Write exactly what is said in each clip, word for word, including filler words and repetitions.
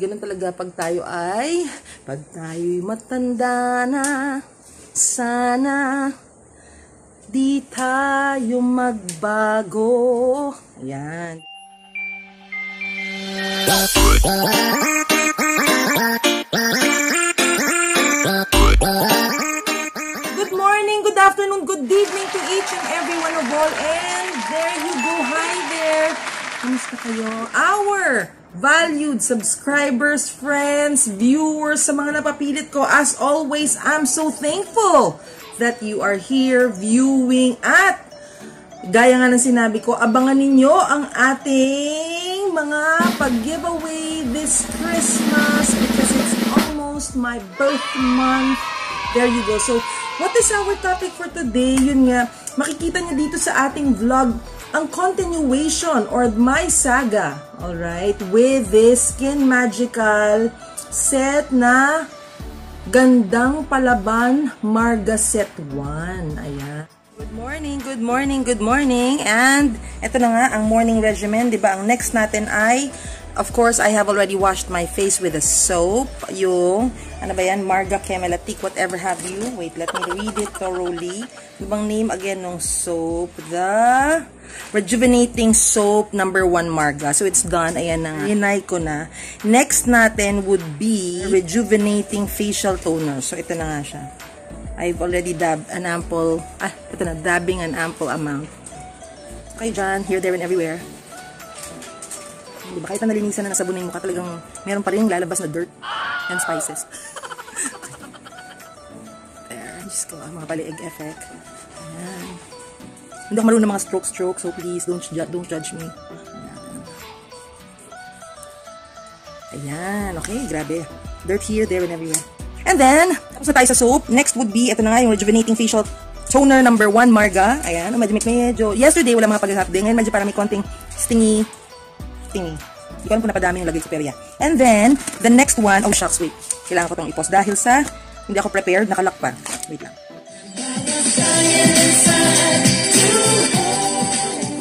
Ganun talaga pag tayo ay, pag tayo'y matanda na, sana di tayo magbago. Ayan. Good morning, good afternoon, good evening to each and every one of all. And there you go. Hi there. Kamusta kayo? Our valued subscribers, friends, viewers, sa mga napapilit ko, as always, I'm so thankful that you are here viewing at gaya nga ng sinabi ko, abangan ninyo ang ating mga pag-giveaway this Christmas because it's almost my birth month. There you go. So, what is our topic for today? Yun nga, makikita nyo dito sa ating vlog ang continuation or my saga, alright, with this Skin Magical set na Gandang Palaban Marga Set one. Ayan. Good morning, good morning, good morning. And eto na nga ang morning regimen, di ba? Ang next natin ay, of course, I have already washed my face with a soap. Yung, ano ba yan? Marga Kemaletic, whatever have you. Wait, let me read it thoroughly. Ibang name again ng soap, the Rejuvenating Soap number one Marga. So it's done. Ayan na nga. Hinay ko na. Next natin would be Rejuvenating Facial Toner. So ito na nga siya. I've already dabbed an ample, ah, ito na, dabbing an ample amount. Okay, dyan. Here, there, and everywhere. Diba? Kahit na nalinisan na nasabunin mo ka, talagang meron pa rin yung lalabas na dirt and spices. Diyos ko, mga paliig effect. Ayan. Hindi ako marunong ng mga stroke-stroke, so please, don't, ju don't judge me. Ayan. Ayan, okay, grabe. Dirt here, there, and everywhere. And then, tapos na tayo sa soap. Next would be, ito na nga, yung Rejuvenating Facial Toner number one, Marga. Ayan, medyo-medyo. Yesterday, wala mga pag-hap din. Ngayon, medyo para may konting stingy. Stingy. Hindi ko alam kung napadami yung lagay sa perya. And then, the next one, oh shucks, wait. Kailangan ko itong i-pause dahil sa hindi ako prepared, nakalock pa. Wait lang. So,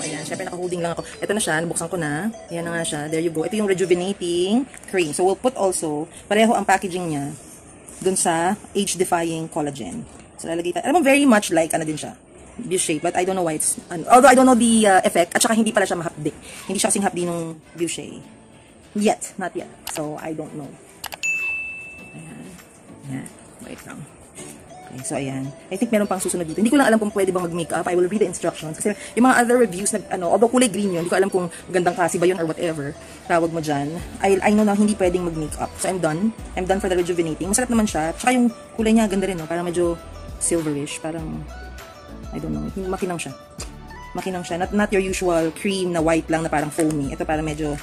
ayan, syempre naka-holding lang ako. Ito na siya, nabuksan ko na. Ayan na nga siya, there you go. Ito yung rejuvenating cream. So, we'll put also, pareho ang packaging niya dun sa age-defying collagen. So, lalagay tayo. Alam mo, very much like, ano din siya, Beauché. But I don't know why it's, ano, although I don't know the uh, effect, at saka hindi pala siya mahapdi. Hindi siya kasing hapdi nung Beauché. Yet, not yet. So, I don't know. Ayan. Ayan. Wait lang. Okay, so ayan. I think meron pang susunod dito. Hindi ko lang alam kung pwede bang mag-makeup. I will read the instructions. Kasi yung mga other reviews, nag, ano, although kulay green yun, hindi ko alam kung gandang kasi ba yun or whatever. Tawag mo dyan. I, I know na hindi pwedeng mag-makeup. So I'm done. I'm done for the rejuvenating. Masarap naman siya. Tsaka yung kulay niya, ganda rin. No? Parang medyo silverish. Parang, I don't know. Makinang siya. Makinang siya. Not, not your usual cream na white lang na parang foamy. Ito parang medyo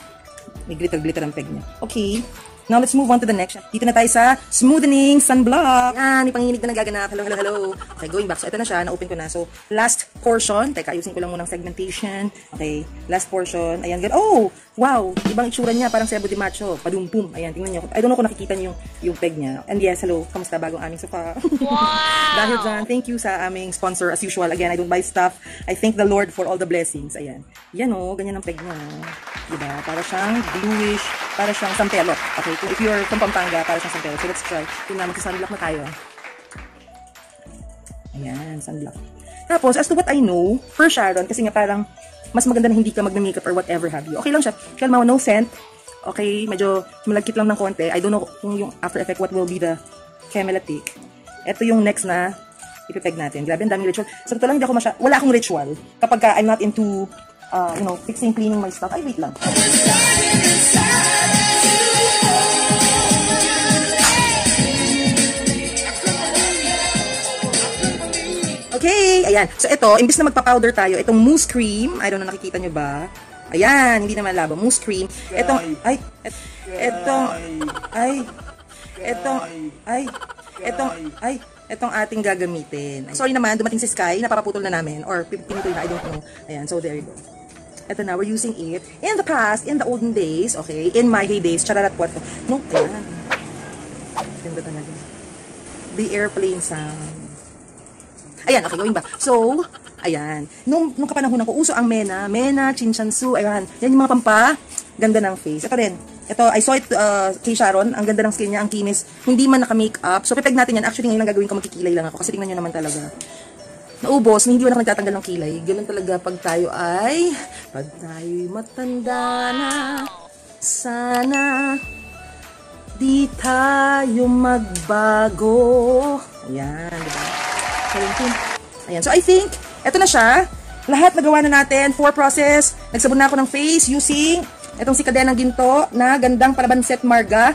may glitter-glitter ang peg niya. Okay. Now, let's move on to the next. Dito na tayo sa smoothening sunblock. Yan, may panginig na nagaganap. Hello, hello, hello. Okay, going back. So, ito na siya. Na-open ko na. So, last portion. Teka, ayusin ko lang muna ng segmentation. Okay, last portion. Ayan, ganun. Oh! Wow! Ibang itsura niya. Parang Sebo de Macho. Padum-pum. Ayan, tingnan niyo. I don't know kung nakikita niyo yung, yung peg niya. And yes, hello. Kamusta? Bagong aming sofa. Wow! Dahil dyan, thank you sa aming sponsor. As usual, again, I don't buy stuff. I thank the Lord for all the blessings. Ayan. Yan o, oh, ganyan ang peg niya. Diba? Para siyang bluish. Para siyang sampelo. Okay. If you're from Pampanga, para sa sampero. So, let's try. Tingnan, magsasunblock na tayo. Ayan, sunblock. Tapos, as to what I know, per Sharon, kasi nga parang mas maganda na hindi ka mag-makeup or whatever have you. Okay lang siya. Kalma, no scent. Okay, medyo malagkit lang ng konti. I don't know kung yung after effect, what will be the Kemaletic. Ito yung next na ipipeg natin. Grabe, ang daming ritual. Sa totoo lang, hindi ako masya... Wala akong ritual. Kapag ka, I'm not into, uh, you know, fixing, cleaning my stuff. Ay, wait lang. Okay, ayan. So, ito, imbis na magpa-powder tayo, itong mousse cream, I don't know, nakikita nyo ba? Ayan, hindi naman labo. Mousse cream. Itong, ay, et, etong, ay, etong, ay, etong, ay, etong ating gagamitin. Sorry naman, dumating si Sky, napapaputol na namin, or pinituloy na, I don't know. Ayan, so there you go. Ito na, we're using it. In the past, in the olden days, okay, in my heydays, chararat what, no, ayan. Ganda talaga. The airplane sound. Ayan, okay, going back. So, ayan. Nung, nung kapanahonan ko, uso ang mena, mena, chinchansu, ayan. Yan yung mga pampa, ganda ng face. Ito rin, Ito, I saw it uh, kay Sharon. Ang ganda ng skin niya, ang kinis. Hindi man naka-makeup. So, pipeg natin yan. Actually, ngayon ang gagawin ko, magkikilay lang ako. Kasi tingnan nyo naman talaga. Naubos, hindi wala akong nagtatanggal ng kilay. Ganun talaga pag tayo ay, pag tayo'y matanda na, sana di tayo magbago. Ayan, diba? Ayan. So, I think, eto na siya. Lahat nagawa na natin. Four process. Nagsabon na ako ng face using itong si Kadena ng Ginto na Gandang Palaban Set Marga,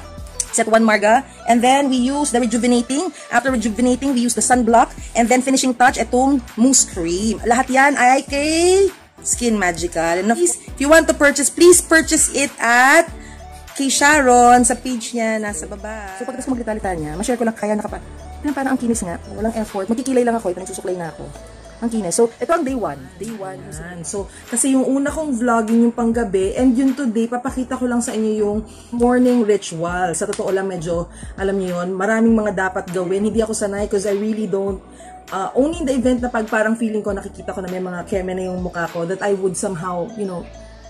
Set one Marga. And then, we use the rejuvenating. After rejuvenating, we use the sunblock. And then, finishing touch, itong mousse cream. Lahat yan ay kay Skin Magical. And please, if you want to purchase, please purchase it at kay Sharon sa page niya. Nasa baba. So, pagkatapos magdetalita niya, ma-share ko lang kaya nakapa. Parang ang kinis nga. Walang effort. Magkikilay lang ako. Pinagsusuklay na ako. Ang kinis. So, ito ang day one. Day one. So, kasi yung una kong vlogging yung panggabi and yung today, papakita ko lang sa inyo yung morning ritual. Sa totoo lang medyo, alam niyo yun, maraming mga dapat gawin. Hindi ako sanay because I really don't, uh, only in the event na pag parang feeling ko, nakikita ko na may mga keme na yung mukha ko, that I would somehow, you know,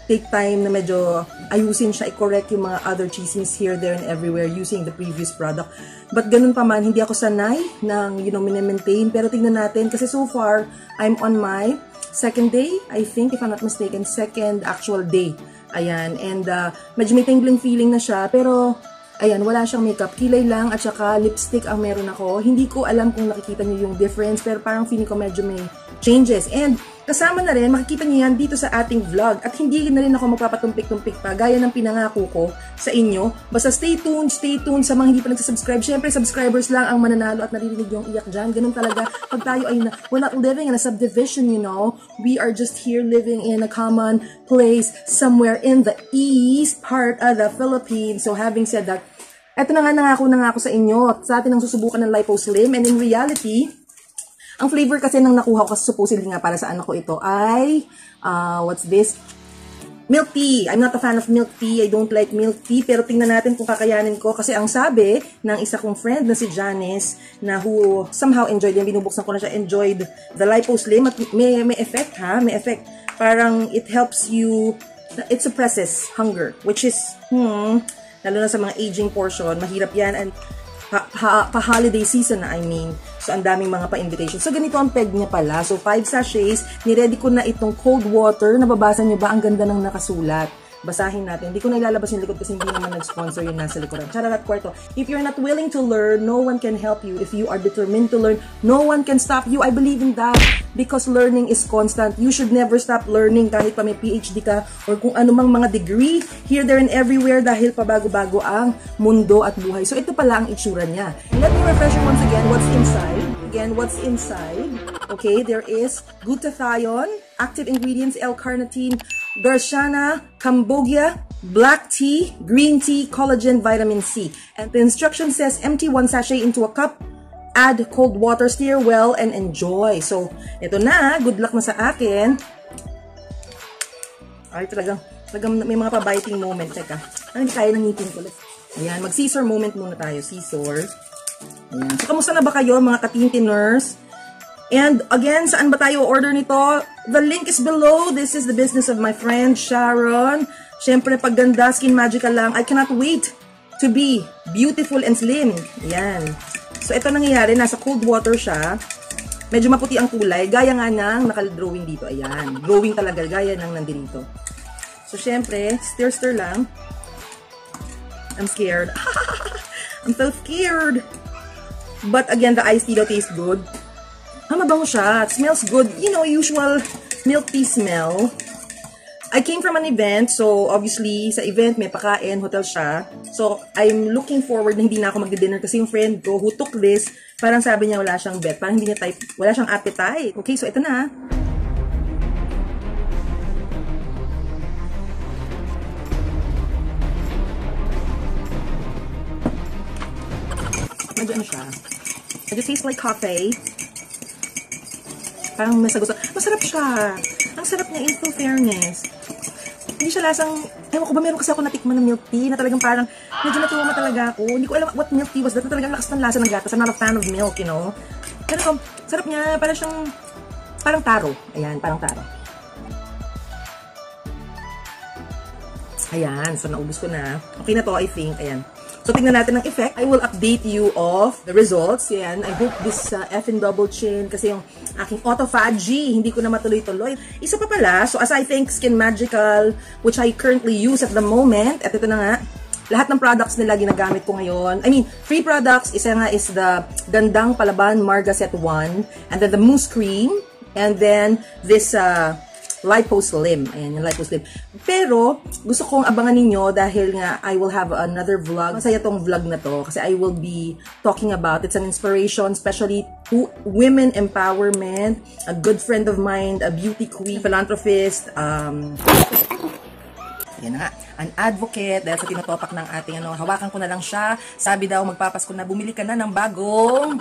take time na medyo ayusin siya, i-correct yung mga other chismis here, there, and everywhere using the previous product. But ganun pa man, hindi ako sanay ng, you know, mini-maintain. Pero tignan natin, kasi so far, I'm on my second day, I think, if I'm not mistaken, second actual day. Ayan, and uh, medyo may tingling feeling na siya, pero ayan, wala siyang makeup. Kilay lang at saka lipstick ang meron ako. Hindi ko alam kung nakikita niyo yung difference, pero parang feeling ko medyo may changes. And kasama na rin, makikita niyo yan dito sa ating vlog. At hindi na rin ako magpapatumpik-tumpik pa, gaya ng pinangako ko sa inyo. Basta stay tuned, stay tuned sa mga hindi pa nagsasubscribe. Siyempre, subscribers lang ang mananalo at naririnig yung iyak dyan. Ganun talaga, pag tayo ay, na, we're not living in a subdivision, you know. We are just here living in a common place somewhere in the east part of the Philippines. So, having said that, eto na nga, nangako na nga ako sa inyo. Sa atin ang susubukan ng Liposlim. And in reality, ang flavor kasi nang nakuha ko, kasi supposedly nga para sa anak ko ito ay, uh, what's this? Milk tea. I'm not a fan of milk tea. I don't like milk tea. Pero tingnan natin kung kakayanin ko. Kasi ang sabi ng isa kong friend na si Janice, na who somehow enjoyed, yung binubuksan ko na siya, enjoyed the Liposlim. At may, may effect ha? May effect. Parang it helps you, it suppresses hunger. Which is, hmm, lalo na sa mga aging portion, mahirap yan. And pa-holiday season na, I mean. So, ang daming mga pa-invitation. So, ganito ang peg niya pala. So, five sachets. Niready ko na itong cold water. Nababasa niyo ba? Ang ganda ng nakasulat. Basahin natin. Hindi ko na ilalabas yung likod kasi hindi naman nag-sponsor yung nasa likuran. Chararat kwarto. If you're not willing to learn, no one can help you. If you are determined to learn, no one can stop you. I believe in that because learning is constant. You should never stop learning kahit pa may P H D ka or kung anumang mga degree here, there, and everywhere dahil pabago-bago ang mundo at buhay. So, ito pala ang itsura niya. Let me refresh you once again what's inside. Again, what's inside. Okay, there is Gluta Thione, active ingredients, L-carnitine, Garcinia cambogia, black tea, green tea, collagen, vitamin C. And the instruction says, empty one sachet into a cup, add cold water, stir well, and enjoy. So, ito na. Good luck na sa akin. Ay, talagang, talagang may mga pa-biting moment. Teka, ano kaya ng ngipin ko? Ayan, mag-scissor moment muna tayo. Scissor. Ayan. So, kamusta na ba kayo mga katintiners? And again, saan ba tayo order nito? The link is below. This is the business of my friend Sharon. Siyempre, pag ganda, Skin Magical lang. I cannot wait to be beautiful and slim. Yan. So, ito nangyayari. Nasa cold water siya. Medyo maputi ang kulay. Gaya nga ng nakadrawing dito. Ayan. Drawing talaga. Gaya ng nandito. So, siyempre, stir-stir lang. I'm scared. I'm so scared. But again, the iced tea daw tastes good. Ah, mabango siya. It smells good. You know, usual milk tea smell. I came from an event. So, obviously, sa event, may pakain. Hotel siya. So, I'm looking forward na hindi na ako magdi-dinner. Kasi yung friend ko who took this, parang sabi niya wala siyang bet. Parang hindi niya type, wala siyang appetite. Okay, so ito na. Medyo ano siya. Medyo tastes like coffee. Parang masagot. Masarap siya. Ang sarap niya in fairness. Hindi siya lasang, ewan ko ba, meron kasi ako natikman ng milk tea na talagang parang medyo natuwa talaga ako. Hindi ko alam what milk tea was that. Talagang lakas ng lasa ng gatas. I'm not a fan of milk, you know. Pero sarap niya. Parang siyang, parang taro. Ayan, parang taro. products. Ayan. So, naubos ko na. Okay na to, I think. Ayan. So, tingnan natin ang effect. I will update you of the results. Ayan. I hope this uh, effing double chin kasi yung aking autophagy, hindi ko na matuloy-tuloy. Isa pa pala. So, as I think Skin Magical, which I currently use at the moment, at ito na nga, lahat ng products nila ginagamit ko ngayon. I mean, free products, isa nga is the Gandang Palaban Marga Set one, and then the mousse cream, and then this uh, Liposlim. Ayan, yung Liposlim. Pero, gusto kong abangan ninyo dahil nga I will have another vlog. Masaya tong vlog na to kasi I will be talking about, it's an inspiration, especially to women empowerment, a good friend of mine, a beauty queen, a philanthropist, um... Yan na nga, an advocate, dahil sa tinotopak ng ating ano, hawakan ko na lang siya, sabi daw magpapasko na, bumili ka na ng bagong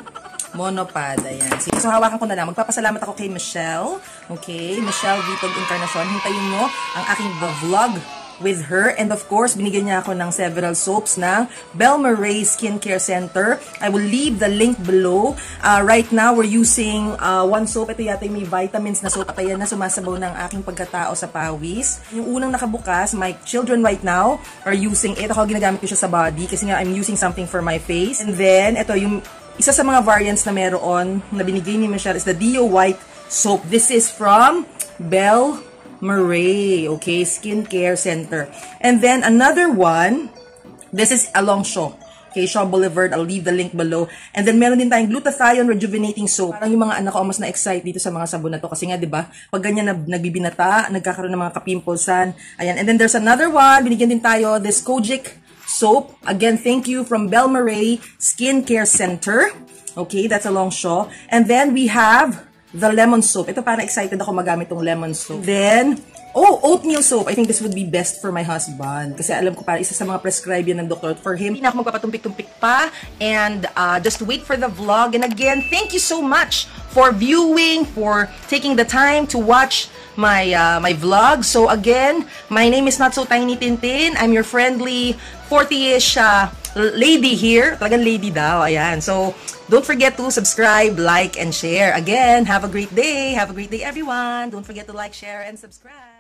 monopod, ayan. So hawakan ko na lang, magpapasalamat ako kay Michelle, okay, Michelle Viton Encarnacion, hintayin mo ang aking vlog with her, and of course, binigyan niya ako ng several soaps ng Belmere Skin Care Center. I will leave the link below. Uh, right now, we're using uh, one soap. Ito yata may vitamins na soap. Ayan na, sumasabaw ng aking pagkatao sa pawis. Yung unang nakabukas, my children right now are using it. Ako, ginagamit ko siya sa body kasi nga I'm using something for my face. And then, ito yung isa sa mga variants na meron na binigay ni Michelle is the Dio White Soap. This is from Belmere Marie, okay, Skincare Center. And then another one, this is along Shaw. Okay, Shaw Boulevard, I'll leave the link below. And then meron din tayong Gluta Thione Rejuvenating Soap. Parang yung mga anak ko almost na-excite dito sa mga sabon na to. Kasi nga, di ba, pag ganyan na, nagbibinata, nagkakaroon ng mga kapimpulsan. Ayan, and then there's another one, binigyan din tayo, this Kojic Soap. Again, thank you from Belmere Skincare Center. Okay, that's along Shaw. And then we have the lemon soap. Ito, para excited ako magamit tong lemon soap. Then, oh, oatmeal soap. I think this would be best for my husband. Kasi alam ko para isa sa mga prescribe yan ng doctor for him. Hindi na ako magpapatumpik-tumpik pa. And uh, just wait for the vlog. And again, thank you so much for viewing, for taking the time to watch my uh, my vlog. So again, my name is Not So Tiny Tintin. I'm your friendly forty-ish uh, lady here. Talagang lady daw. Ayan. So, don't forget to subscribe, like, and share. Again, have a great day. Have a great day, everyone. Don't forget to like, share, and subscribe.